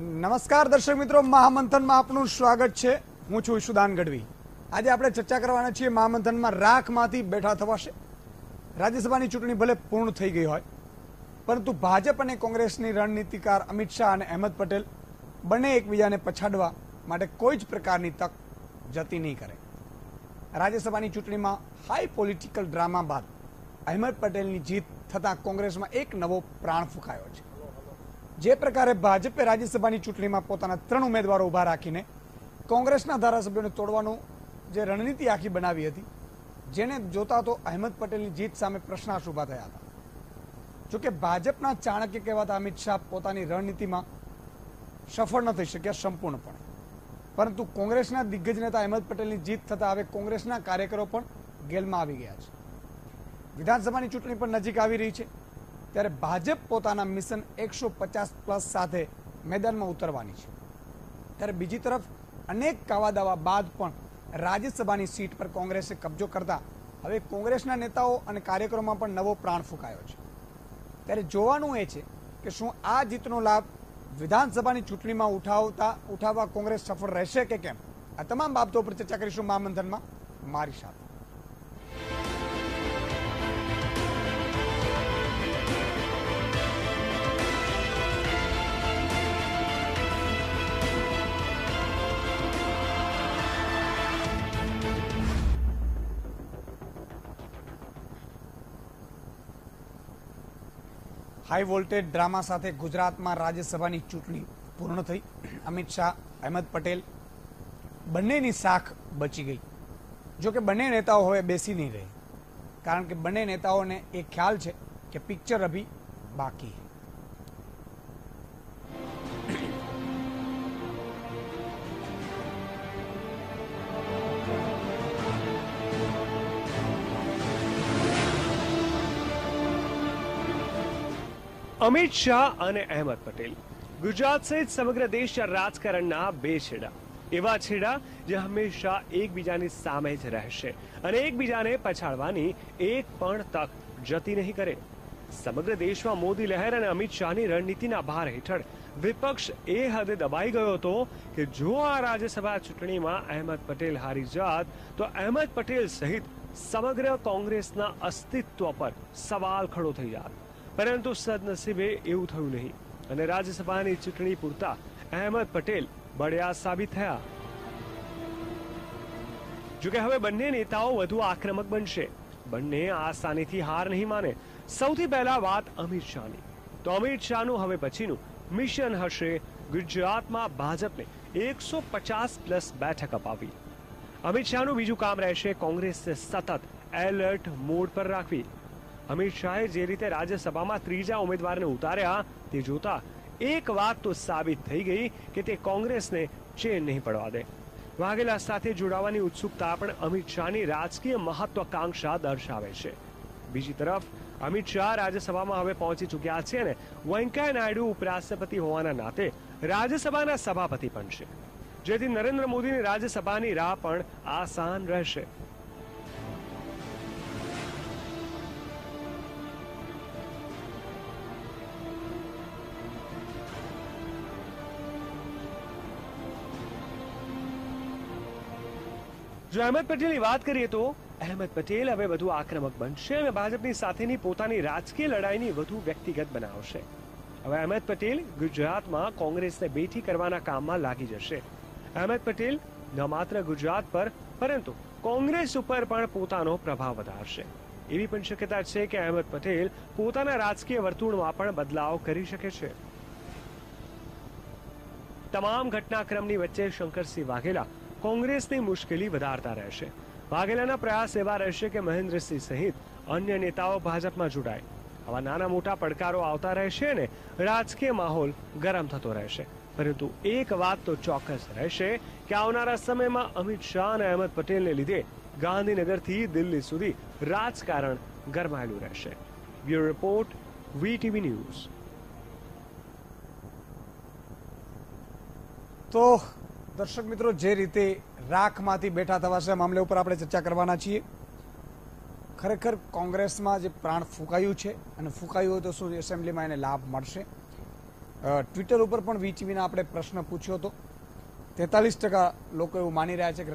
नमस्कार दर्शक मित्रों, महामंथन में आपनुं स्वागत छे। हूँ छुं ईशुदान गढ़वी। आज आप चर्चा करवाना छे महामंथन में राखमांथी बेठा थवाशे। राज्यसभानी चूंटणी भले पूर्ण थई गई होय, परंतु भाजप अने कोंग्रेसनी रणनीतिकार अमित शाह अने अहमद पटेल बने एकबीजाने पछाड़वा माटे कोई ज प्रकारनी तक जती नहीं करे। राज्यसभानी चूंटणी में हाई पॉलिटिकल ड्रामा बाद अहमद पटेलनी जीत थता कोंग्रेस में एक नवो प्राण फूंकायो छे। जे प्रकारे भाजपे राज्यसभानी चूंटणीमां पोताना 3 उमेदवारो ऊभा राखीने कोंग्रेसना धारासभ्योने तोडवानो जे रणनीति आखी बनावी हती, जेने जोता तो अहमद पटेलनी जीत सामे प्रश्नार्थ ऊभा थया हता। जो के भाजपना चाणक्य कहेवाता अमित शाह पोतानी रणनीतिमां सफल न थई शक्या संपूर्णपणे, परंतु कोंग्रेसना दिग्गज नेता अहमद पटेलनी जीत थता हवे कोंग्रेसना कार्यकरो पण गेलमां आवी गया छे। विधानसभानी चूंटणी पण नजीक आवी रही छे, त्यारे भाजप पोताना मिशन 150 प्लस साथे मैदान में उतरवानी छे। त्यारे बीजी तरफ अनेक कावादावा बाद पण राज्यसभानी सीट पर कोंग्रेसे कब्जो करता हवे कोंग्रेसना नेताओं अने कार्यकरो में पण नवो प्राण फूंकायो छे। त्यारे जोवानुं ए छे के शुं आ जीतनो लाभ विधानसभानी चूंटणीमां उठाववा कोंग्रेस सफल रहेशे के केम। आ तमाम बाबतो पर चर्चा करीशुं महामंथनमां मारी साथे। हाई वोल्टेज ड्रामा साथे गुजरात में राज्यसभानी चूंटणी पूर्ण थई। अमित शाह अहमद पटेल बंनेनी साख बची गई। जो कि बने नेताओं हवे बेसी नहीं रहे, कारण के बने नेताओं ने एक ख्याल है कि पिक्चर अभी बाकी है। अमित शाह और अहमद पटेल गुजरात सहित समग्र देश राजकारणना बे छेड़ा एवा छेड़ा जे हमेशा एकबीजानी सामे ज रहेशे अने एकबीजाने पछाड़वानी एक पण तक जती नहीं करे। समग्र देश में मोदी लहर और अमित शाहनी रणनीतिना भार हेठळ विपक्ष ए हदे दबाई गयो तो कि जो आ राज्यसभा चूंटणी में अहमद पटेल हारी जात तो अहमद पटेल सहित समग्र कोंग्रेसना अस्तित्व पर सवाल खड़ो थई जात। परंतु सदनसीबे एवं थयु नहीं अने राज्यसभानी चूंटणी पूरता अहमद पटेल बड़िया साबित थया। जो के हवे बंने नेताओं वधु आक्रमक बनशे, बंने आसानीथी हार नहीं माने। सौथी पहला बात अमित शाहनी, तो अमित शाहनु हवे पछीनु मिशन हशे गुजरात में भाजपने 150 प्लस बैठक अपावी। अमित शाहनु बीजु काम रहेशे कोंग्रेस ने सतत एलर्ट मोड पर राखवी। अमित शाहे जे रीते राज्यसभा में त्रीजा उम्मीदवार ने उतार्या ते जोता एक बात तो साबित थई गई कि ते कांग्रेस ने चैन नहीं पड़वा दे। वाघेला साथे जोड़ावानी उत्सुकता पण अमित शाहनी राजकीय महत्वाकांक्षा दर्शावे छे। बीजी तरफ अमित शाह राज्यसभा में हवे पहोंची चुक्या छे ने वेंकैया नायडू उपराष्ट्रपति होवाना नाते राज्यसभाना सभापति पण छे, जेथी नरेंद्र मोदी ने राज्यसभानी राह पण आसान रहेशे। जो अहमद पटेल की बात करिए तो अहमद पटेल हवे वधु आक्रमक बनशे अने भाजपनी साथेनी पोतानी राजकीय लड़ाईनी वधु व्यक्तिगत बनावशे। हवे अहमद पटेल गुजरात में कोंग्रेस ने बेठी करवाना काम में लागी जशे। अहमद पटेल न मात्र गुजरात पर परंतु कोंग्रेस पर पण पोतानो प्रभाव वधारशे। एवी पण शक्यता छे के अहमद पटेल पोताना राजकीय वर्तुळ में पण बदलाव करी शके छे। तमाम घटनाक्रमनी वच्चे शंकरसिंह वाघेला कांग्रेस ने मुश्किली वधारता रहेशे। वाघेलाना प्रयास एवा रहेशे के महेंद्रसिंह सहित अन्य नेताओं भाजप में जोड़ाय। आवा नाना मोटा पड़कारो आवता रहेशे ने राजकीय माहौल गरम थतो रहेशे। परंतु एक बात तो चौक्कस रहेशे के आवनारा समय में अमित शाह अने अहमद पटेल ने लीधे गांधीनगर थी दिल्ली सुधी राजकारण गरमायेलुं रहेशे। Bureau report, VTV news. तो दर्शक मित्रों, जे रीते राखमांथी बेठा थवाशे मामले पर आपणे चर्चा करवाना छीए। खरेखर कोंग्रेस में जे प्राण फूंकायुं छे अने फूंकायुं होय तो शुं एसेम्बलीमां एने लाभ मळशे? ट्विटर पर पण वीचवीने आपणे प्रश्न पूछ्यो तो 43% लोग एवं मानी रहा है कि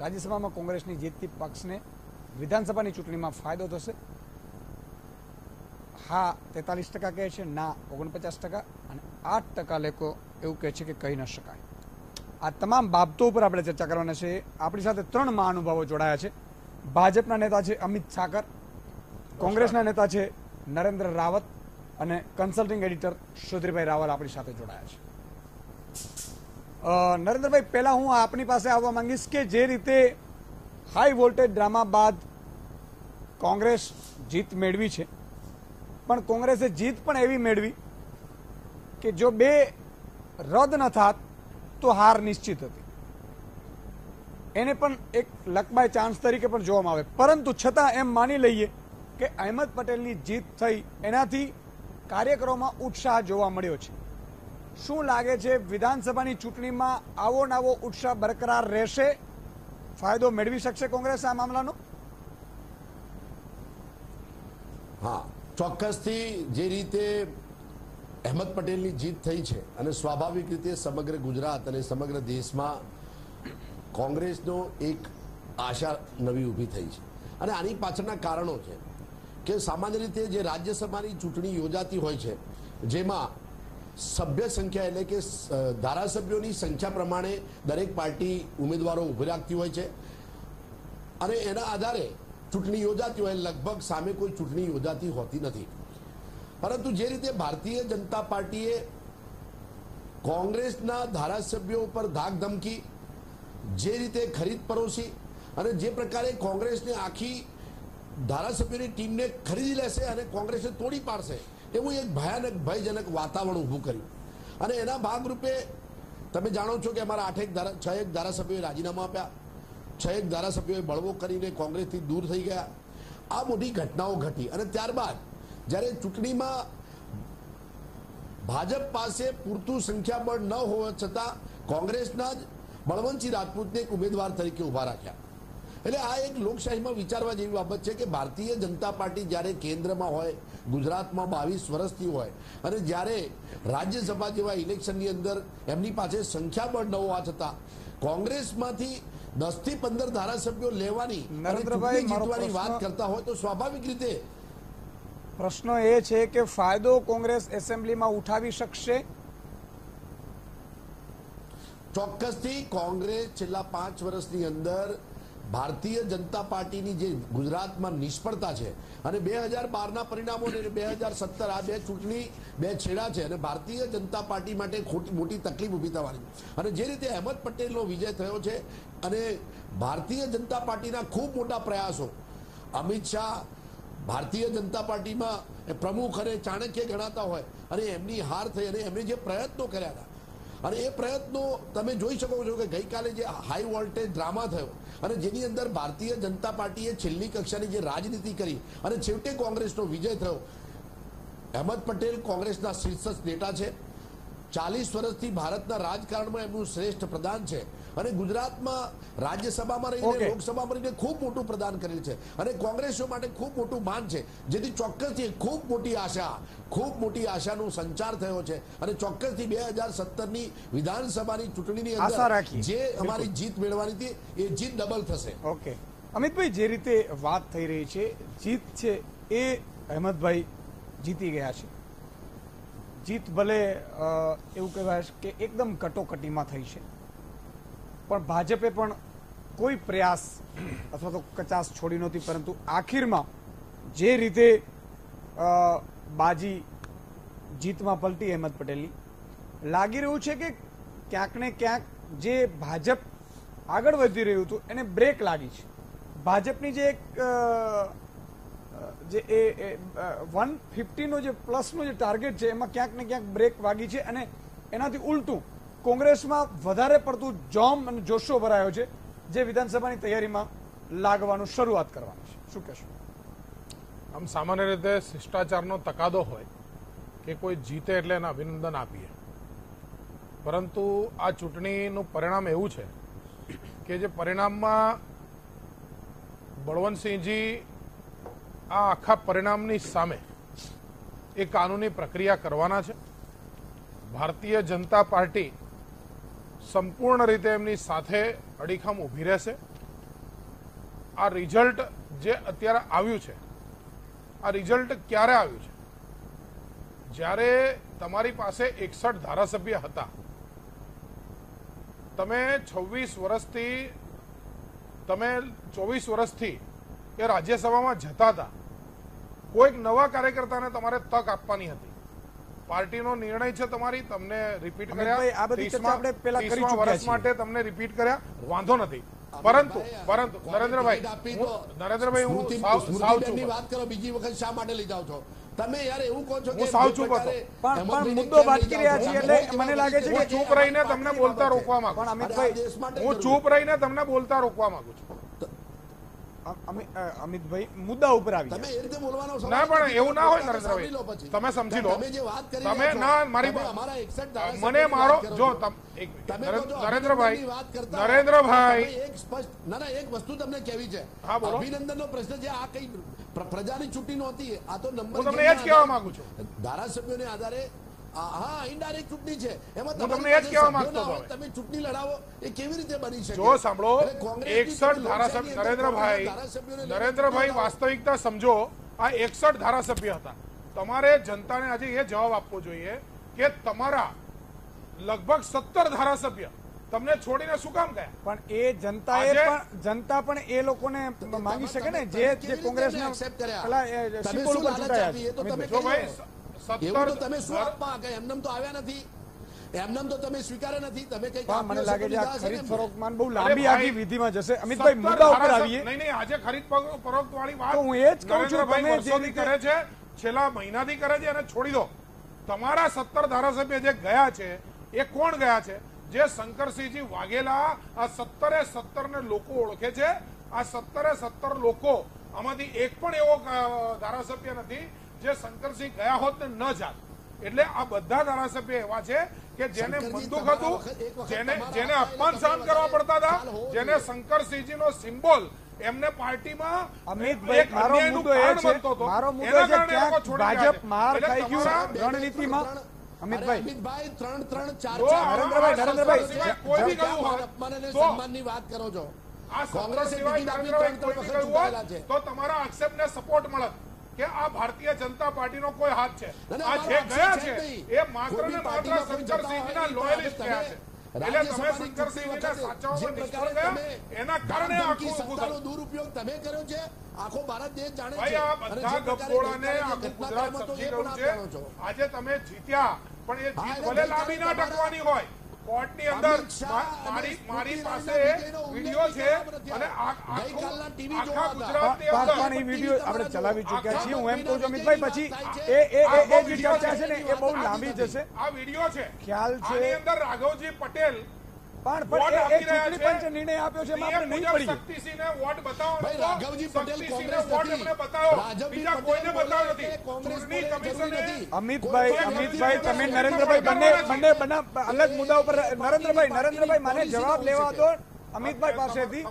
राज्यसभा में कांग्रेस की जीतती पक्ष ने विधानसभा की चूंटणी में फायदो थशे। हाँ 43% कहे छे, ना 49% और 8% लोको एवुं कहे छे कि कही न शकाय। आ तमाम बाबतों पर आपणे चर्चा करवानी छे। आपणी साथे त्रण महानुभावो जोड़ाया छे। भाजपना नेता छे अमित शाह, कांग्रेसना नेता छे नरेन्द्र रावल और कंसल्टिंग एडिटर सुधीर भाई रावल अपनी साथ जोड़ाया छे। नरेंद्र भाई, पहला हूँ आपनी पासे आववा मांगीश के जे रीते हाई वोल्टेज ड्रामा बाद कांग्रेस जीत मेळवी छे, पण कांग्रेसे जीत पण एवी मेळवी कि जो बे रद न थात तो हार निश्चित हती। एने पण एक लक बाय चांस तरीके पण जोवामां आवे, परंतु छतां एम मानी लईए कि अहमद पटेलनी जीत थई एनाथी कार्यक्रमोमां उत्साह जोवा मळ्यो छे। शू लगे विधानसभा की चूंटणी में आवो नवो उत्साह बरकरार रहेशे? फायदो मेळवी शकशे कांग्रेस आ मामलानो? हाँ चौक्कसथी जे रीते अहमद पटेलनी जीत थई छे अने स्वाभाविक रीते समग्र गुजरात अने समग्र देश में कांग्रेसनो एक आशा नवी ऊभी थई छे अने आनी पाछळना कारणों छे कि सामान्य रीते जे राज्यसभा की चूंटणी योजाती होय छे जेमां सभ्य संख्या एटले के धारासभ्योनी संख्या प्रमाणे दरेक पार्टी उम्मीदवारों ऊभी राखती होय छे अने एना आधारे चूंटणी योजाती होय। लगभग सामे कोई चूंटणी योजाती होती नथी, परंतु जे रीते भारतीय जनता पार्टीए कांग्रेसना धारासभ्यों पर धाक धमकी, जे रीते खरीद परोसी अने जे प्रकारे कांग्रेस ने आखी धारासभ्योनी टीम ने खरीदी लेशे अने कांग्रेस ने तोड़ी पाड़शे एवं एक भयानक भयजनक वातावरण ऊभू कर्युं अने एना भागरूपे तमे जाणो छो कि अमारा 6 धारासभ्योए राजीनामा आप्या, 6 धारासभ्योए बळवो करीने कांग्रेसथी दूर थई गया। आ मोटी घटनाओ घटी अने त्यारबाद ज्यारे चूंटणीमां भाजप पासे पूरतुं संख्याबळ न होवा छतां कांग्रेसना ज बळवंतसिंह राजपूतने एक उमेदवार तरीके ऊभा राख्या। એટલે આ એક લોકશાહીમાં વિચારવા જેવી બાબત છે કે ભારતીય જનતા પાર્ટી જ્યારે કેન્દ્રમાં હોય, ગુજરાતમાં 22 વર્ષથી હોય અને જ્યારે રાજ્યસભા જેવા ઇલેક્શનની અંદર એમની પાસે સંખ્યાબળ ન હોવા છતાં કોંગ્રેસમાંથી 10 થી 15 ધારાસભ્યો લેવાની નરેન્દ્રભાઈ જીતવાની વાત કરતા હોય તો સ્વાભાવિક રીતે પ્રશ્ન એ છે કે ફાયદો કોંગ્રેસ એસેમ્બલીમાં ઉઠાવી શકશે? ચોક્કસથી કોંગ્રેસ છેલ્લા 5 વર્ષની અંદર भारतीय जनता पार्टी की जे गुजरात में निष्फळता है अने 2012 ना परिणामों ने 2017 आ बे चूंटणी बे छेड़ा है भारतीय जनता पार्टी माटे खोटी मोटी तकलीफ ऊभी थवानी अने जे रीते अहमद पटेलनो विजय थयो छे अने भारतीय जनता पार्टी खूब मोटा प्रयासों अमित शाह भारतीय जनता पार्टी में प्रमुख अने चाणक्य गणाता होय अने एमनी हार थई अने एमणे जे प्रयत्नों कर्या हता और ये प्रयत्नों तमे जोई शको छो कि गई काले जे हाई वोल्टेज ड्रामा थयो अने जेनी अंदर भारतीय जनता पार्टीए छेल्ली कक्षानी जे राजनीति करी अने छेवटे कांग्रेसनो विजय थयो। अहमद पटेल कांग्रेसना शीर्षस्थ नेता छे, 40 वर्षथी भारतना राजकारणमां एमनुं श्रेष्ठ प्रदान छे अने गुजरातमां राज्यसभामां रहीने लोकसभामां रहीने खूब मोटुं प्रदान करेल छे अने कांग्रेसो माटे खूब मोटुं मान छे, जेथी चोक्कसथी खूब मोटी आशानो संचार थयो छे अने चोक्कसथी 2017 नी विधानसभानी चूंटणीनी अंदर जे अमारी जीत मेळवानी हती ए जीत डबल थशे। ओके अमित भाई, जे रीते वात थई रही छे जीत छे ए अहमद भाई जीती गया छे, जीत भले एवं कहवाय कि एकदम कटोकटी में थी है, पर भाजपे पण कोई प्रयास अथवा तो कचास छोड़ी नहोती, परंतु आखिर में जे रीते बाजी जीत में पलटी अहमद पटेलनी लागी रह्युं छे कि क्यांक ने क्यांक जे भाजप आगळ वधी रह्युं हतुं एने ब्रेक लागी छे। भाजपनी जे एक 150 नो जे प्लस नो जे टार्गेट है एमां क्यांक ने क्यांक ब्रेक वागी छे अने एनाथी उलटुं कांग्रेस में वधारे पड़तुं जोम अने जोशो भरायो छे जे विधानसभा की तैयारी में लागवानुं शुरुआत करवानी छे। शुं कहेशो? आम सामान्य रीते शिष्टाचारनो तकादो होय के कोई जीते एटले एने अभिनंदन आपीए, परंतु आ चूंटणीनुं परिणाम एवुं छे के जे परिणाममां बळवंतसिंहजी आ आखा परिणामनी सामे एक कानूनी प्रक्रिया करवाना छे भारतीय जनता पार्टी संपूर्ण रीते एमनी साथे अड़ीखम ऊभी रहेशे। आ रिजल्ट जे अत्यारे आव्युं छे, आ रिजल्ट क्यारे आव्युं छे? ज्यारे तमारी पासे 61 धारासभ्य हता, तमे 24 वर्षथी ए राज्यसभामां जता हता। कोईक नवा कार्यकर्ताने तमारे तक आपवानी हती। पार्टीनो निर्णय छे तमारी, तमने रिपीट कर्या, 30मा वर्ष माटे तमने रिपीट कर्या, वांधो नथी। परंतु परंतु नरेंद्र भाई હું સાવ છું, વાત કરો બીજી વખત શા માટે લઈ જાવ છો તમે યાર? એવું કહો છો કે હું સાવ છું, પણ મુદ્દો વાટકી રહ્યા છે એટલે મને લાગે છે કે ચૂપ રહીને તમને બોલતા રોકવા માંગુ છું। અમિતભાઈ, હું ચૂપ રહીને તમને બોલતા રોકવા માંગુ છું। અમિતભાઈ, મુદ્દા ઉપર આવી તમે એ રીતે બોલવાનો ના, પણ એવું ના હોય નરેન્દ્રભાઈ, તમે સમજી લો, તમે જે વાત કરી તમે ના, મારી અમારા 61 ધારાસભ્યો મને મારો જો નરેન્દ્રભાઈ એક સ્પષ્ટ ના એક વસ્તુ તમને કહેવી છે। અભિનંદનનો પ્રશ્ન છે, આ કઈ પ્રજાની ચૂંટણી નહોતી, આ તો નંબર હું તમને એ જ કહેવા માંગુ છું, ધારાસભ્યોને આધારે હા ઇનડાયરેક્ટ ચૂંટણી છે, એમાં તમને એ જ કહેવા માંગતો હતો તમે ચૂંટણી લડાવો એ કેવી રીતે બની શકે? જો સાંભળો, 61 ધારાસભ્ય નરેન્દ્રભાઈ વાસ્તવિકતા સમજો, આ 61 ધારાસભ્ય હતા। તમારે જનતાને આજે એ જવાબ આપવો જોઈએ કે તમારા લગભગ 70 ધારાસભ્ય તમને છોડીને શું કામ ગયા? પણ એ જનતા પણ એ લોકોને માંગી શકે ને, જે કોંગ્રેસના સિમ્બોલ ઉપર ચૂંટાયા। 70 તમે શું આપવા ગયા? એમનેમ તો આવ્યા નથી, એમનેમ તો તમે સ્વીકાર્યા નથી, તમે કઈ કામ? મને લાગે છે આ ખરીદ ફરોખમાન બહુ લાંબી આખી વિધિમાં જશે। અમિતભાઈ, મુદ્દા ઉપર આવીએ। નહીં, આજે ખરીદ ફરોખ વાળી વાત હું એ જ કહું છું, તમે વર્ષોથી કરે છે, છેલ્લા મહિનાથી કરે છે, એને છોડી દો। તમારા 70 ધારાસભ્ય જે ગયા છે એ કોણ ગયા છે? જે શંકરસિંહજી વાઘેલા આ 70 ને લોકો ઓળખે છે। આ 70 લોકો, આમાંથી એક પણ એવો ધારાસભ્ય નથી જે શંકરસિંહ ગયા હોત ને ન જાત। એટલે આ બધા ધારાસભ્ય એવા છે કે જેને બંદૂક હતું, જેને અપમાન સહન કરવા પડતા હતા, જેને શંકરસિંહજી નો સિમ્બોલ એમને પાર્ટીમાં રણનીતિમાં। અમિતભાઈ, 3-4 નરેન્દ્રભાઈ વાત કરો છો, કોંગ્રેસ તો તમારા આક્ષેપ ને સપોર્ટ મળત કે આ ભારતીય જનતા પાર્ટીનો કોઈ હાથ છે। આ જે ગયા છે એ માત્ર ને માત્ર શંકરસિંહજીના લોયલિસ્ટ ગયા છે। એટલે તમે શંકરસિંહજીના સાચાઓમાં નિષ્ફળ ગયા, એના કારણે આખું સત્તાનો દુરુપયોગ તમે કર્યો છે, આખો ભારત દેશ જાણે છે। ભાઈ, આ બધા ગપોળાને આખું ગુજરાત સમજી રહ્યું છે। આજે તમે જીત્યા, પણ એ જીત ભલે લાંબી ના ટકવાની હોય। કોર્ટની અંદર મારી પાસે વિડિયો છે અને ગઈકાલના ટીવી જોવા હતા, પણ એ વિડિયો આપણે ચલાવી ચૂક્યા છીએ। હું એમ કહું છું અમિતભાઈ, પછી એ જે ચર્ચા છે ને એ બહુ લાંબી જશે। આ વિડિયો છે, ખ્યાલ છે, આની અંદર રાઘવજી પટેલ અમિતભાઈ પાસેથી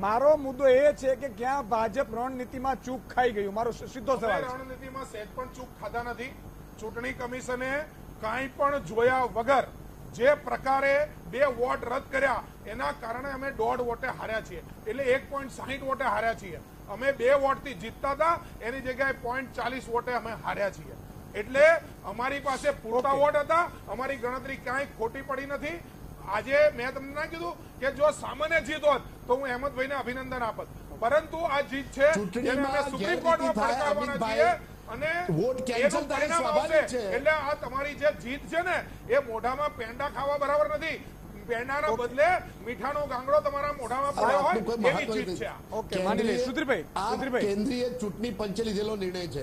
મારો મુદ્દો એ છે કે ક્યાં ભાજપ રણનીતિમાં ચૂક ખાઈ ગયું? મારો સીધો સવાલ, રણનીતિમાં સેજ પણ ચૂક ખાધા નથી। ચૂંટણી કમિશને કાંઈ પણ જોયા વગર જે પ્રકારે 2 વોટ રદ કર્યા, એના કારણે અમે 1.5 વોટે હાર્યા છીએ, એટલે 1.60 વોટે હાર્યા છીએ। અમે 2 વોટથી જીતતા હતા, એની જગ્યાએ 0.40 વોટે અમે હાર્યા છીએ। એટલે અમારી પાસે પૂરતા વોટ હતા, અમારી ગણતરી કાંઈ ખોટી પડી નથી। આજે મેં તમને ના કીધું કે જો સામાન્ય જીત હોત તો હું અહેમદભાઈને અભિનંદન આપત, પરંતુ આ જીત છે જેને અમે સુપ્રીમ કોર્ટમાં પડકારવાના છીએ। અને વોટ કેન્સલ કરીને સવાલ છે, એટલે આ તમારી જે જીત છે ને એ મોઢામાં પેંડા ખાવા બરાબર નથી। પેંડાના બદલે મીઠાનો ગાંગડો તમારા મોઢામાં પડ્યો હોય એવી જીત છે। ઓકે, માની લે સુધીરભાઈ, કેન્દ્રીય ચૂંટણી પંચે લીધેલો નિર્ણય છે।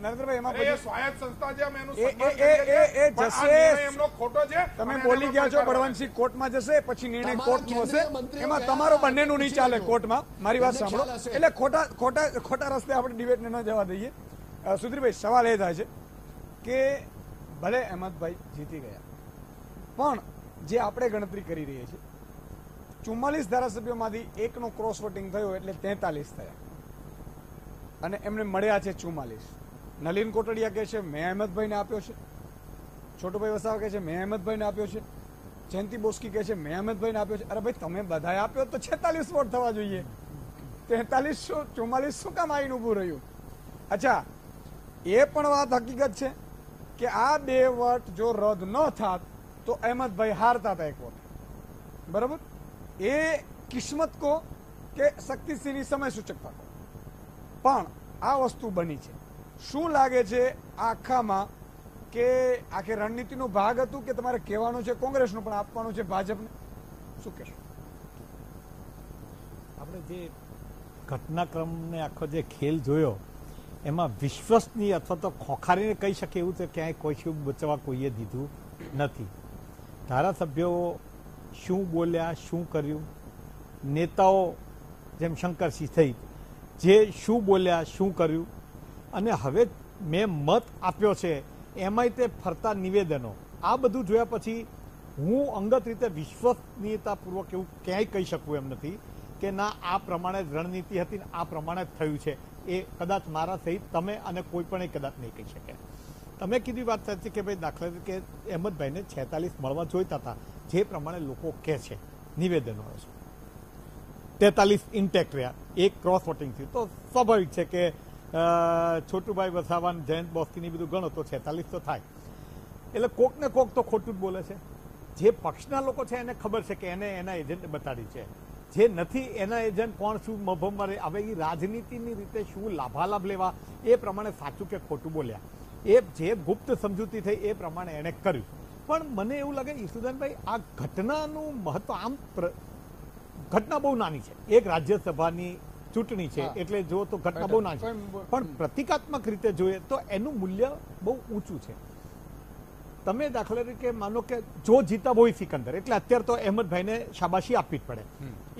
નરેન્દ્રભાઈ, એમાં એ સ્વાયત્ત સંસ્થા છે, અમે એનું સન્માન કરીએ છીએ, એમનો ખોટો છે। તમે બોલી ગયા છો બળવંતસિંહ કોર્ટમાં જશે, પછી નિર્ણય કોર્ટનો હશે, એમાં તમારો બંનેનું નહીં ચાલે કોર્ટમાં। મારી વાત સાંભળો, એટલે ખોટા રસ્તે આપણે ડિબેટને ન જવા દઈએ। સુધીરભાઈ, સવાલ એ થાય છે કે ભલે અહેમદભાઈ જીતી ગયા, પણ જે આપણે ગણતરી કરી રહ્યા છીએ 44 ધારાસભ્યોમાંથી એકનું ક્રોસ વોટિંગ થયું, એટલે 43 થયા અને એમને મળ્યા છે 44। નલિન કોટડિયા કહે છે મેં અહેમદભાઈને આપ્યો છે, छोटो भाई वसावा कहे मैं अहमद भाई ने आप्यो छे, जयंती बोस्की कहे मैं अहमद भाई ने आप्यो छे। अरे भाई तमे बधाई आप्यो तो 46 वोट थवा जोईए, 4344 शुं काम आईने ऊभुं रह्युं। अच्छा ए पण वात हकीकत छे के आ बे वोट जो रद्द न थात तो अहमद भाई हारता था एक वोट, बराबर। ए किस्मत को के शक्तिसिंह समय सूचकता को पण आ वस्तु बनी छे। शुं लागे छे आखामां के आखे रणनीतिनो भाग हतुं के तमारे कहेवानुं छे कोंग्रेसनुं पण आपवानुं छे भाजपने? शुं कहेशो? आपणे जे घटनाक्रमने आखो जे खेल जोयो एमां विश्वसनीय अथवा तो खोखारीने कही शके एवुं तो क्यांय कोशुं बचवा कोઈએ દીધું નથી। ધારાસભ્યો શું બોલ્યા, શું કર્યું, નેતાઓ જેમ શંકરસિંહ થઈ જે શું બોલ્યા, શું કર્યું, અને હવે મેં મત આપ્યો છે એમાંય તે ફરતા નિવેદનો, આ બધું જોયા પછી હું અંગત રીતે વિશ્વસનીયતાપૂર્વક એવું ક્યાંય કહી શકું એમ નથી કે ના આ પ્રમાણે રણનીતિ હતી ને આ પ્રમાણે થયું છે, એ કદાચ મારા સહિત તમે અને કોઈ પણ એ કદાચ નહીં કહી શકે। तमें कीधी बात साची कि भाई दाखला तरीके अहमद भाई ने 46 मळवा जोईता था जे प्रमाणे लोको कहे छे, निवेदन आवे छे 43 इंटेक्ट रह्या, एक क्रॉस वोटिंग थी तो स्वाभाविक है कि छोटूभाई वसावा जयंत बोस्कीनी बधुं गणो तो 46 तो थाय, एटले कोक ने कोक तो खोटुं ज बोले छे। जे पक्षना लोको छे एने खबर छे कि एने एना एजेंट बताड़ी छे, जे નથી એના એજન્ટ કોણ શું મભમ મારે। હવે એ રાજનીતિની રીતે શું લાભાલાભ લેવા એ પ્રમાણે સાચું કે ખોટું બોલ્યા, એ જે ગુપ્ત સમજૂતી થઈ એ પ્રમાણે એણે કર્યું। પણ મને એવું લાગે ઈશુદાનભાઈ આ ઘટનાનું મહત્વ, આમ ઘટના બહુ નાની છે, એક રાજ્યસભાની ચૂંટણી છે એટલે જો તો ઘટના બહુ નાની છે, પણ પ્રતિકાત્મક રીતે જોઈએ તો એનું મૂલ્ય બહુ ઊંચું છે। તમે દાખલા તરીકે માનો કે જો જીતા હોય સિકંદર, એટલે અત્યારે તો અહેમદભાઈને શાબાશી આપવી જ પડે,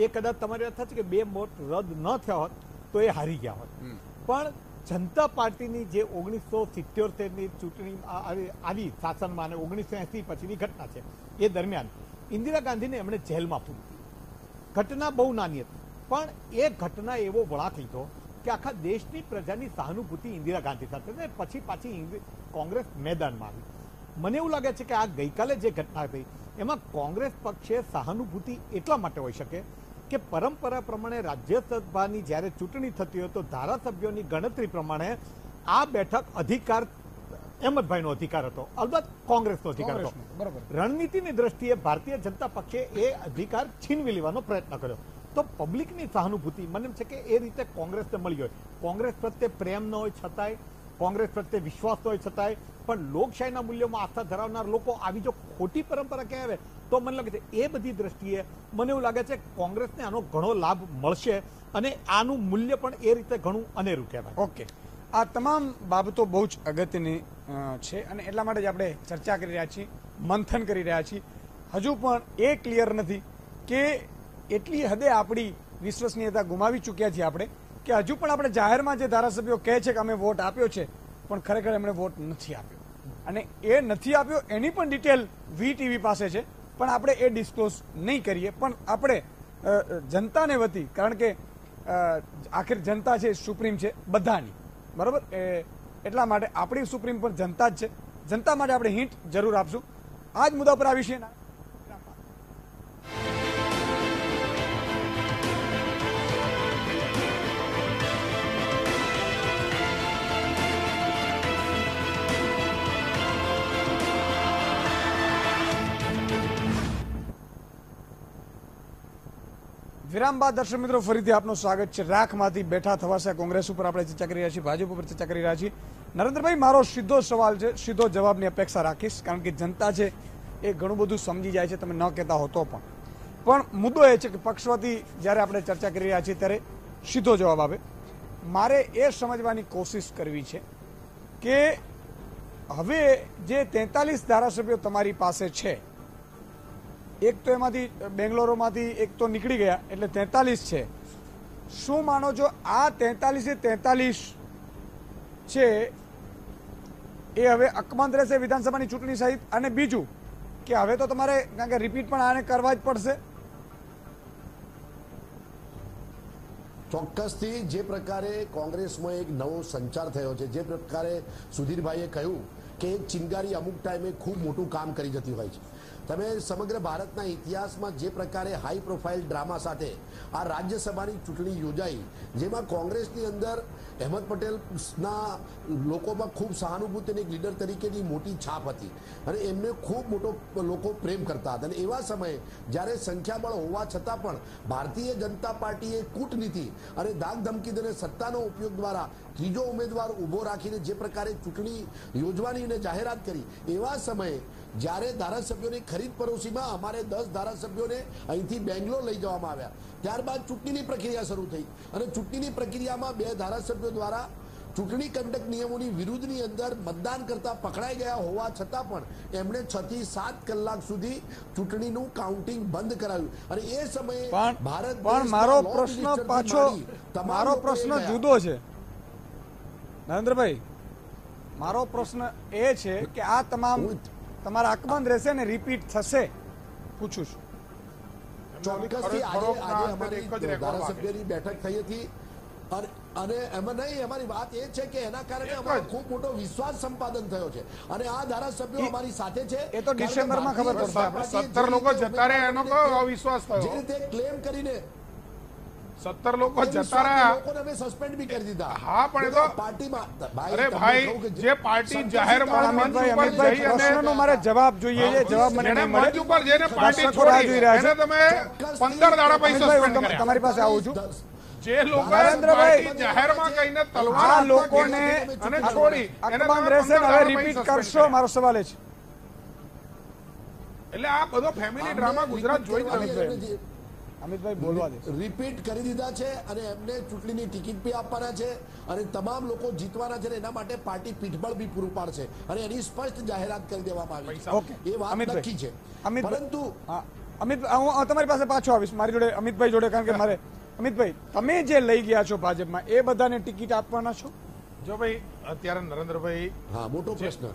એ કદાચ તમારી વાત થશે કે બે વોટ રદ ન થયા હોત તો એ હારી ગયા હોત। પણ जनता पार्टी की जो 1977 की चूंटणी आई शासन में 1980 पछी की घटना है, ये दरमियान इंदिरा गांधी ने एमने जेल में पूरी दी, घटना बहु नानी हती पण ए घटना एवो वळाक लीधो कि आखा देश की प्रजा की सहानुभूति इंदिरा गांधी साथे ने पछी पाछी कांग्रेस मैदान में आई। मने एवुं लागे छे कि आ गई काले जे घटना थई एमां कांग्रेस पक्षे सहानुभूति एटला माटे होई शके कि परंपरा प्रमाणे राज्यसभा की जयरे चूंटणी थती हो तो धारासभ्यों की गणतरी प्रमाणे आ बैठक अधिकार अहमद भाई नो अधिकार हतो, अलबत्त कांग्रेस नो अधिकार हतो। रणनीति की दृष्टिए भारतीय जनता पक्षे ए अधिकार छीनवी लेवानो प्रयत्न कर्यो तो पब्लिक की सहानुभूति मने छे के ए रीते कांग्रेस ने मळी होय। कांग्रेस प्रत्ये प्रेम न होय छतांय, कांग्रेस प्रत्ये विश्वास न होय छतांय पण लोकशाहीना मूल्योमां आस्था धरावनार लोको आवी जो खोटी परंपरा कहेवाय तो मन लगे ए बधी दृष्टिए मने एवुं लागे छे कांग्रेस ने आनो घणो लाभ मळशे अने आनुं मूल्य पण ए रीते घणुं अनेरुं कहेवाय। ओके, आ तमाम बाबतो बहु ज अगत्यनी छे अने एटला माटे ज आपणे चर्चा करी रह्या छीए, मंथन करी रह्या छीए। हजू पण ए क्लियर नथी के एटली हदे आपणी विश्वसनीयता गुमावी चूक्या छीए आपणे के हजू पण आपणे जाहेरमां जे धारासभ्यो कहे छे के अमे वोट आप्यो छे पण खरेखर एमणे वोट नथी आप्यो अने ए नथी आप्यो एनी पण डिटेल वीटीवी पासे छे पण आपणे ए डिस्क्लोज नहीं करिए। पण आपणे जनता ने वती कारण के आखिर जनता है सुप्रीम है बधानी, बराबर। एटला माटे आपणी सुप्रीम पर जनता ज छे, जनता माटे आपणे हिंट जरूर आपशुं। आज मुद्दा पर आवीशे। विराम बाद दर्शक मित्रों फरीथी आपनो स्वागत छे। राखमांथी बेठा थवाशे, कांग्रेस उपर आपणे चर्चा करी रह्या छीए, भाजप उपर चर्चा करी रह्या छीए। नरेंद्रभाई मारो सीधो सवाल छे, सीधो जवाबनी अपेक्षा राखीश कारण के जनता छे ए घणुं बधुं समजी जाय छे, तमे न कहेता हो तो पण मुद्दो ए छे के पक्षवती ज्यारे आपणे चर्चा करी रह्या छीए त्यारे सीधो जवाब आपे। मारे ए समजवानी कोशिश करवी छे के हवे जे 43 धारासभ्यो तमारी पासे छे, एक तो एमांथी बेंगलोरमांथी एक तो निकली गया एटले 43 है। शुं मानो जो आ 43 है ए हवे अकबंध रहेशे विधानसभानी चूंटणी सहित, अने बीजू के हवे तो तमारे कारण के रिपीट पण आने करवा ज पड़शे। चोक्कसथी जे प्रकारे कांग्रेसमां एक नवो संचार थयो छे, जे प्रकारे सुधीरभाईए कह्युं કે ચિનગારી અમુક ટાઈમે ખૂબ મોટું કામ કરી જતી હોય છે. તમે સમગ્ર ભારતના ઇતિહાસમાં જે પ્રકારે હાઈ પ્રોફાઇલ ડ્રામા સાથે આ રાજ્યસભાની ચૂંટણી યોજાઈ, જેમાં કોંગ્રેસની અંદર અહેમદ પટેલના લોકોમાં ખૂબ સહાનુભૂતિ અને એક લીડર તરીકેની મોટી છાપ હતી અને એમને ખૂબ મોટો લોકો પ્રેમ કરતા હતા. અને એવા સમયે જ્યારે સંખ્યાબળ હોવા છતાં પણ ભારતીય જનતા પાર્ટીએ કૂટનીતિ અને દાગધમકી અને સત્તાનો ઉપયોગ દ્વારા ત્રીજો ઉમેદવાર ઊભો રાખીને જે પ્રકારે ચૂંટણી યોજવાની જાહેરાત કરી, એવા સમયે જ્યારે ધારાસભ્યોની ખરીદ પડોશીમાં અમારે 10 ધારાસભ્યોને અહીંથી બેંગ્લોર લઈ જવામાં આવ્યા. ત્યારબાદ ચૂંટણીની પ્રક્રિયા શરૂ થઈ અને ચૂંટણીની પ્રક્રિયામાં 2 ધારાસભ્યો દ્વારા ચૂંટણી કંડક નિયમોની વિરુદ્ધની અંદર મતદાન કરતા પકડાઈ ગયા હોવા છતાં પણ એમણે 6 થી 7 કલાક સુધી ચૂંટણીનું કાઉન્ટિંગ બંધ કરાવ્યું. અને એ સમયે ભારત પણ મારો પ્રશ્ન જુદો છે નરેન્દ્રભાઈ. મારો પ્રશ્ન એ છે કે આ તમામ તમારા આકબંધ રહેશે ને રિપીટ થશે, પૂછું છું. ચોક્કસથી આજે અમારી ધારાસભ્યની બેઠક થઈ હતી અને એમાં નહીં, અમારી વાત એ છે કે એના કારણે અમારો ખૂબ મોટો વિશ્વાસ સંપાદન થયો છે અને આ ધારાસભ્યો અમારી સાથે છે. એ તો ડિસેમ્બરમાં ખબર પડશે. આપણે 17 લોકો જતા રહ્યા, એનો કયો અવિશ્વાસ થયો? જે રીતે ક્લેમ કરીને 17 લોકો જતા રહ્યા, લોકોને અમે સસ્પેન્ડ બી કરી દીધા. હા, પણ એ તો પાર્ટીમાં, અરે ભાઈ, જે પાર્ટી જાહેરમાં મંચ ઉપર જઈ અને એનો મારે જવાબ જોઈએ છે, જવાબ મને નહીં મળે. મંચ ઉપર જઈને પાર્ટી છોડી એને તમે 15 દાડા પૈસા સસ્પેન્ડ કર્યા. તમારી પાસે આવું છું. જે લોકો જાહેરમાં કહીને તલવાર લોકોને અને છોડી એને બંધ રહેશે, હવે રિપીટ કરશો, મારો સવાલ એ છે. એટલે આ બધો ફેમિલી ડ્રામા ગુજરાત જોઈ નથી. અમિતભાઈ બોલવા દે. રિપીટ કરી દીધા છે અને એમને ચૂંટણીની ટિકિટ બી આપવાના છે અને તમામ લોકો જીતવાના છે, એના માટે પાર્ટી પીઠબળ બી પૂરું પાડશે અને એની સ્પષ્ટ જાહેરાત કરી દેવામાં આવી છે. એ વાત નક્કી છે. પરંતુ અમિત, હું તમારી પાસે પાછો આવીશ, મારી જોડે અમિતભાઈ જોડે, કારણ કે મારે. અમિતભાઈ, તમે જે લઈ ગયા છો ભાજપમાં, એ બધાને ટિકિટ આપવાના છો? જો ભાઈ, અત્યારે નરેન્દ્રભાઈ, હા, મોટો પ્રશ્ન.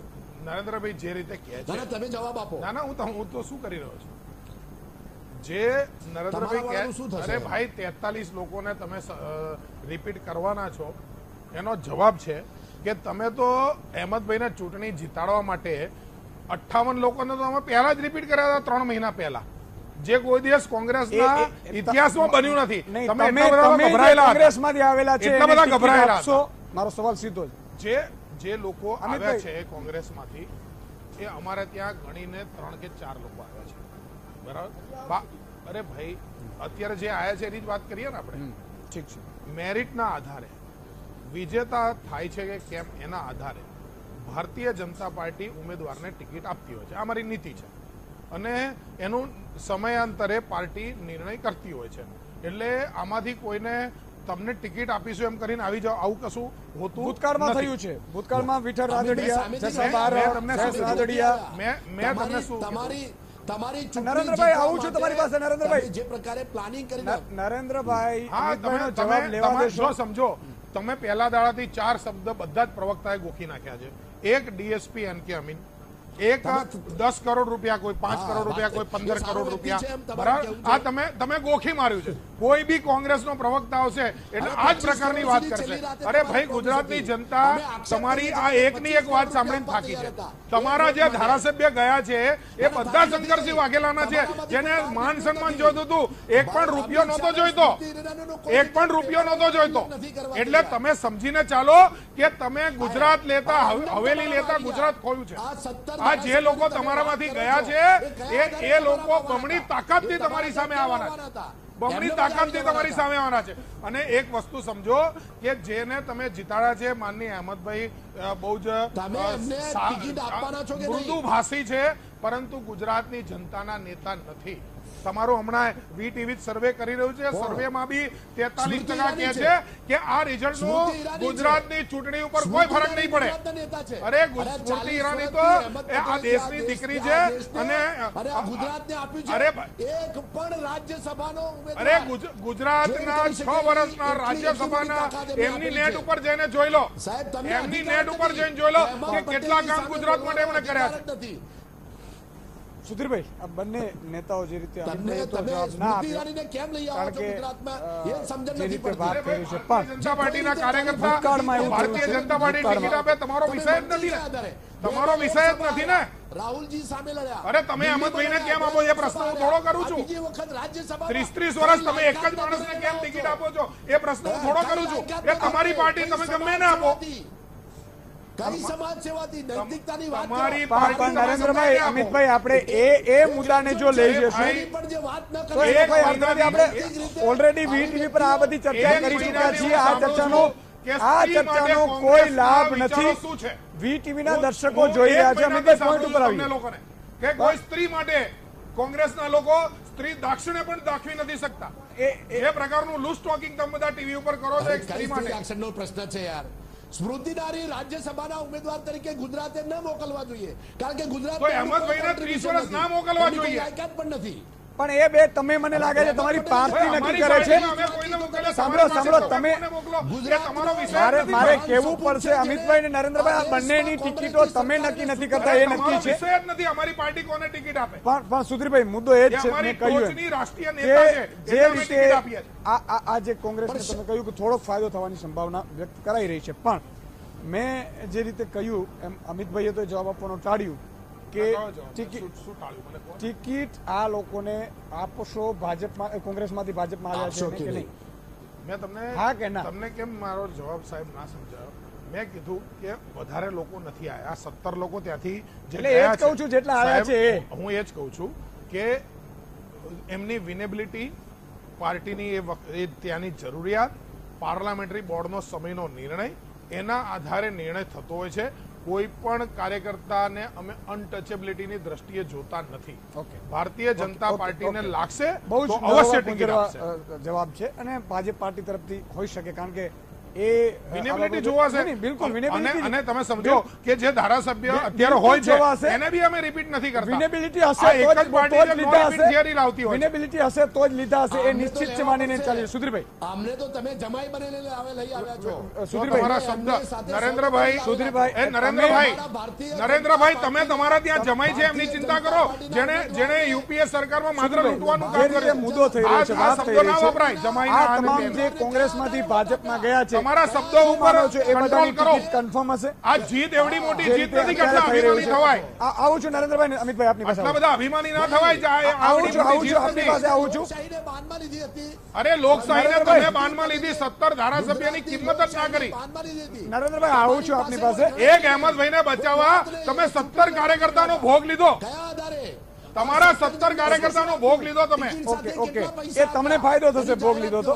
નરેન્દ્રભાઈ જે રીતે કહે છે, તમે જવાબ આપો. ના ના, હું તો શું કરી રહ્યો છું? જે નરેન્દ્રભાઈ કહે, અરે ભાઈ, 43 લોકોને તમે રિપીટ કરવાના છો, એનો જવાબ છે કે તમે તો અહેમદભાઈને ચૂંટણી જીતાડવા માટે 58 લોકોને તો અમે પહેલા જ રિપીટ કર્યા હતા, 3 મહિના પહેલા, જે કોઈ દિવસ કોંગ્રેસના ઇતિહાસમાં બન્યું નથી. મારો સવાલ સીધો છે. જે લોકો આવ્યા છે કોંગ્રેસમાંથી, એ અમારે ત્યાં ગણીને 3 કે 4 લોકો આવ્યા છે, બરાબર? અરે ભાઈ, અત્યારે જે આવ્યા છે એની જ વાત કરીએ ને આપણે. ઠીક છે, મેરિટના આધારે વિજેતા થાય છે કે કેમ, એના આધારે ભારતીય જનતા પાર્ટી ઉમેદવારને ટિકિટ આપતી હોય છે. આ મારી નીતિ છે અને એનું સમયાંતરે પાર્ટી નિર્ણય કરતી હોય છે. એટલે આમાંથી કોઈને તમને ટિકિટ આપીશું એમ કરીને આવી જાવ, આવું કશું હોતું. ભૂતકાળમાં થયું છે. ભૂતકાળમાં વિઠ્ઠલ રાદડિયા, સમજો તમે, પહેલા દાડાથી 4 શબ્દ બધા જ પ્રવક્તાએ ગોખી નાખ્યા છે. એક ડીએસપી એન કે અમીન, એક 10 કરોડ રૂપિયા, કોઈ 5 કરોડ રૂપિયા, કોઈ 15 કરોડ રૂપિયા, બરાબર? આ તમે ગોખી માર્યું છે. કોઈ બી કોંગ્રેસનો પ્રવક્તા આવશે એટલે આ જ પ્રકારની વાત કરશે. અરે ભાઈ, ગુજરાતની જનતા તમારી આ એકની એક વાત સાંભળીને થાકી છે. તમારા જે ધારાસભ્ય ગયા છે એ બધા શંકરસિંહ વાઘેલાના છે, જેને માન સન્માન જોઈતું હતું. એક પણ રૂપિયો નહોતો જોઈતો. એટલે તમે સમજીને ચાલો કે તમે ગુજરાત લેતા, હવેલી લેતા ગુજરાત ખોયું છે. આ જે લોકો તમારામાંથી ગયા છે, એ લોકો બમણી તાકાતથી તમારી સામે આવવાના છે, બમણી તાકાતથી તમારી સામે આવવાના છે. અને એક વસ્તુ સમજો કે જેને તમે જીતાડ્યા છે, માનનીય અહેમદભાઈ બહુ જ મૃદુભાષી છે, પરંતુ ગુજરાતની જનતાના નેતા નથી. તમારો હમણાં વીટીવી સર્વે કરી રહ્યું છે. સર્વેમાં બી 43% કહે છે કે આ રિઝલ્ટનું ગુજરાતની ચૂંટણી ઉપર કોઈ ફરક નહીં પડે. અરે, સ્મૃતિ ઈરાની તો આ દેશની દીકરી છે અને ગુજરાતને આપ્યું છે. અરે, ગુજરાતના 6 વર્ષના રાજ્યસભાના એમની નેટ ઉપર જઈને જોઈ લો, એમની નેટ ઉપર જઈને જોઈ લો કે કેટલા કામ ગુજરાત માટે એમણે કર્યા છે. સુધીરભાઈ આ બંને નેતાઓ જે રીતે રાહુલજી સામે લડ્યા. અરે તમે અહમદભાઈને કેમ આપો એ પ્રશ્ન હું થોડો કરું છું. બીજી વખત રાજ્યસભા 30 વર્ષ તમે એક જ માણસને કેમ ટિકિટ આપો છો એ પ્રશ્ન હું થોડો કરું છું. એ તમારી પાર્ટી તમે ગમે ને આપો. દર્શકો જોઈ રહ્યા છે. કોઈ સ્ત્રી માટે કોંગ્રેસના લોકો સ્ત્રી દાક્ષિણ્ય પણ દાખવી નથી શકતા. એ પ્રકારનું લૂઝ ટોકિંગ તમે બધા ટીવી ઉપર કરો છો. એક સ્ત્રી માટે પ્રશ્ન છે યાર. સ્મૃતિ નારી રાજ્યસભાના ઉમેદવાર તરીકે ગુજરાતે ન મોકલવા જોઈએ, કારણ કે ગુજરાત અહમદભાઈને 30 વર્ષ ના મોકલવા જોઈએ. લાયકાત પણ નથી. પણ એ બે તમે મને લાગે છે તમારી પાર્ટી નક્કી કરે છે. સાંભળો સાંભળો તમે મારે કહેવું પડશે અમિતભાઈ અને નરેન્દ્રભાઈ આ બંનેની ટિકિટો તમે નક્કી નથી કરતા. એ નક્કી છે નથી અમારી પાર્ટી કોને ટિકિટ આપે. પણ સુધીરભાઈ મુદ્દો એ જ છે. મેં કહ્યું જે રીતે આજે કોંગ્રેસને તમે કહ્યું કે થોડોક ફાયદો થવાની સંભાવના વ્યક્ત કરાઈ રહી છે, પણ મેં જે રીતે કહ્યું એમ અમિતભાઈએ તો જવાબ આપવાનું ટાળ્યું કે ટિકિટ આ લોકોને આપશો ભાજપમાં કોંગ્રેસમાંથી ભાજપમાં આવ્યા છે કે નહીં. મેં તમને હા કે ના તમને કેમ મારો જવાબ સાહેબ ના સમજાયો. મેં કીધું કે વધારે લોકો નથી આવ્યા. 17 લોકો ત્યાંથી કહું છું જેટલા આવ્યા છે. હું એ જ કહું છું કે એમની વિનેબિલિટી પાર્ટીની એ ત્યાંની જરૂરિયાત પાર્લામેન્ટરી બોર્ડનો સમયનો નિર્ણય એના આધારે નિર્ણય થતો હોય છે. કોઈ પણ કાર્યકર્તાને અમે અનટચેબિલિટીની દ્રષ્ટિએ જોતા નથી. ભારતીય જનતા પાર્ટીને લાગશે તો અવશ્ય ટિકિટ આપશે. જવાબ છે અને ભાજપ પાર્ટી તરફથી હોઈ શકે કારણ કે નરેન્દ્રભાઈ તમે તમારા ત્યાં જમાઈ છે એમની ચિંતા કરો. જેને યુપીએ સરકારમાં માત્ર લૂંટવાનું કામ કર્યું. મુદ્દો થઈ રહ્યો છે. આ શબ્દો ના વપરાય. જમાઈ જે કોંગ્રેસમાંથી ભાજપમાં ગયા છે તમારા શબ્દો ઉપર કંટ્રોલ કરો. કન્ફર્મ હશે આ જીત એવડી મોટી જીત નથી કે એટલા અભિમાની થવાય. આવું છું નરેન્દ્રભાઈ અમિતભાઈ આપની પાસે. એટલા બધા અભિમાની ના થવાય. આવું છું આપની પાસે આવું છું. લોકશાહીને બાનમાં લીધી હતી. અરે લોકશાહીને તમે બાનમાં લીધી. 17 ધારાસભ્યની કિંમત જ ના કરી. નરેન્દ્રભાઈ આવું છું આપની પાસે. એક અહમદભાઈને બચાવવા તમે 17 કાર્યકર્તાનો ભોગ લીધો. કયા આધારે તમારા 17 કાર્યકર્તાનો ભોગ લીધો તમે. ઓકે એ તમને ફાયદો થશે ભોગ લીધો તો.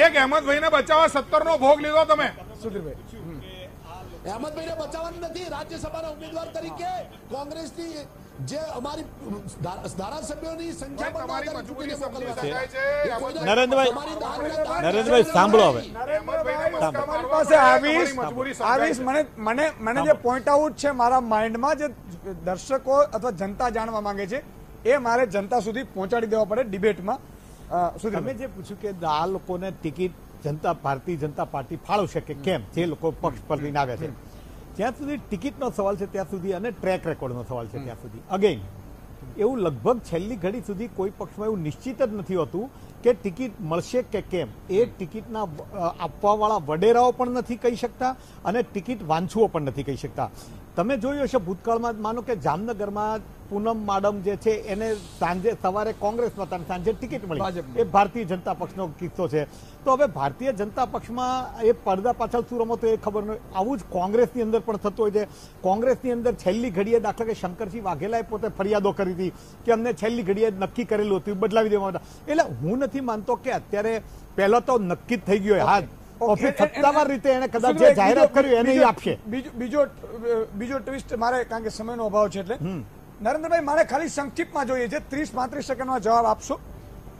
એક અહમદભાઈને બચાવવા 17 નો ભોગ લીધો તમે. સુધીરભાઈ અહમદભાઈને બચાવવાનું નથી. રાજ્યસભાના ઉમેદવાર તરીકે કોંગ્રેસની જે અમારી ધારાસભ્યોની સંખ્યા તમારી નરેન્દ્રભાઈ સાંભળો હવે. મને જે પોઈન્ટ આઉટ છે મારા માઇન્ડમાં જે દર્શકો અથવા જનતા જાણવા માંગે છે એ મારે જનતા સુધી પહોંચાડી દેવા પડે ડિબેટમાં. તમે જે પૂછ્યું કે આ લોકોને ટિકિટ ભારતીય જનતા પાર્ટી ફાળવશે કે કેમ, જે લોકો પક્ષ પર લઈને આવ્યા છે ત્યાં સુધી ટિકિટનો સવાલ છે ત્યાં સુધી, અને ટ્રેક રેકોર્ડનો સવાલ છે ત્યાં સુધી. અગેન એવું લગભગ છેલ્લી ઘડી સુધી કોઈ પક્ષમાં એવું નિશ્ચિત જ નથી હોતું કે ટિકિટ મળશે કે કેમ. એ ટિકિટના આપવાવાળા વડેરાઓ પણ નથી કહી શકતા અને ટિકિટ વાંચુઓ પણ નથી કહી શકતા. તમે જોયું હશે ભૂતકાળમાં, માનો કે જામનગરમાં પૂનમ માડમ જે છે એને સવારે કોંગ્રેસમાં અને સાંજે ટિકિટ મળી. એ ભારતીય જનતા પક્ષનો કિસ્સો છે. તો હવે ભારતીય જનતા પક્ષમાં એ પડદા પાછળ શું રમતો એ ખબર નહીં. આવું જ કોંગ્રેસની અંદર પણ થતું હોય છે. કોંગ્રેસની અંદર છેલ્લી ઘડીએ, દાખલા કે શંકરસિંહ વાઘેલાએ પોતે ફરિયાદો કરી હતી કે અમને છેલ્લી ઘડીએ નક્કી કરેલું હતું, બદલાવી દેવા માટે. એટલે હું નથી માનતો કે અત્યારે પહેલો તો નક્કી જ થઈ ગયો. હા, સત્તાવાર રીતે એને કદાચ જે જાહેરાત કર્યું એને આપશે. બીજો ટ્વિસ્ટ મારે, કારણ કે સમયનો અભાવ છે એટલે નરેન્દ્રભાઈ મારે ખાલી સંક્ષિપ્તમાં જોઈએ છે. 30-35 સેકન્ડમાં જવાબ આપશો.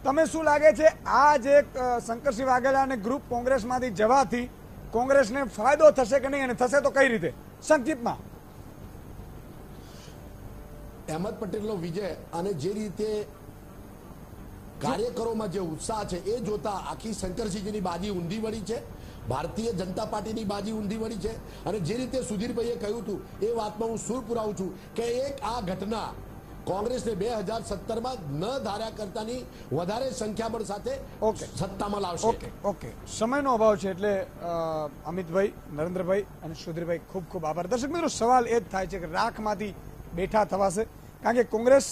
તમે શું લાગે છે આ જે શંકરસિંહ વાઘેલા અને ગ્રુપ કોંગ્રેસમાંથી જવાથી કોંગ્રેસને ફાયદો થશે કે નહીં, અને થશે તો કઈ રીતે? સંક્ષિપ્તમાં અહમદ પટેલનો વિજય અને જે રીતે કાર્યકરોમાં જે ઉત્સાહ છે એ જોતા આખી શંકરસિંહજીની બાજી ઊંધી વળી છે, ભારતીય જનતા પાર્ટીની બાજી ઊંધી વળી છે. અને જે રીતે સુધીરભાઈએ કહ્યું હતું એ વાતમાં હું સુર પુરાવું છું કે એક આ ઘટના कांग्रेस ने 2070 में न धारा करता संख्याबल सत्ता में लावशे। સમયનો અભાવ છે એટલે અમિતભાઈ, નરેન્દ્રભાઈ અને સુધીરભાઈ ખૂબ ખૂબ આભાર। દર્શક મિત્રો, સવાલ એ જ થાય છે કે રાખમાંથી બેઠા થવાશે? કારણ કે કોંગ્રેસ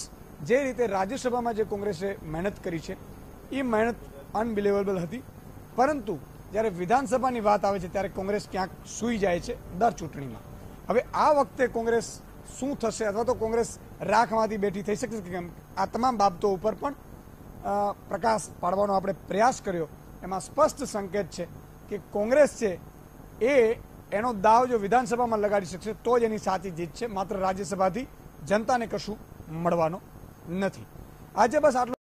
જે રીતે રાજ્યસભામાં જે કોંગ્રેસે મહેનત કરી છે એ મહેનત અનબિલીવેબલ હતી, પરંતુ જ્યારે વિધાનસભાની વાત આવે છે ત્યારે કોંગ્રેસ ક્યાંક સૂઈ જાય છે દર ચૂંટણીમાં। હવે આ વખતે કોંગ્રેસ શું થશે અથવા તો કોંગ્રેસ રાખમાંથી બેઠી થઈ શકશે કે કેમ, આ તમામ બાબતો ઉપર પણ પ્રકાશ પાડવાનો આપણે પ્રયાસ કર્યો। એમાં સ્પષ્ટ સંકેત છે કે કોંગ્રેસ છે એનો દાવ જો વિધાનસભામાં લગાડી શકશે તો જ એની સાચી જીત છે, માત્ર રાજ્યસભાથી જનતાને કશું મળવાનો નથી। આજે બસ આટલું।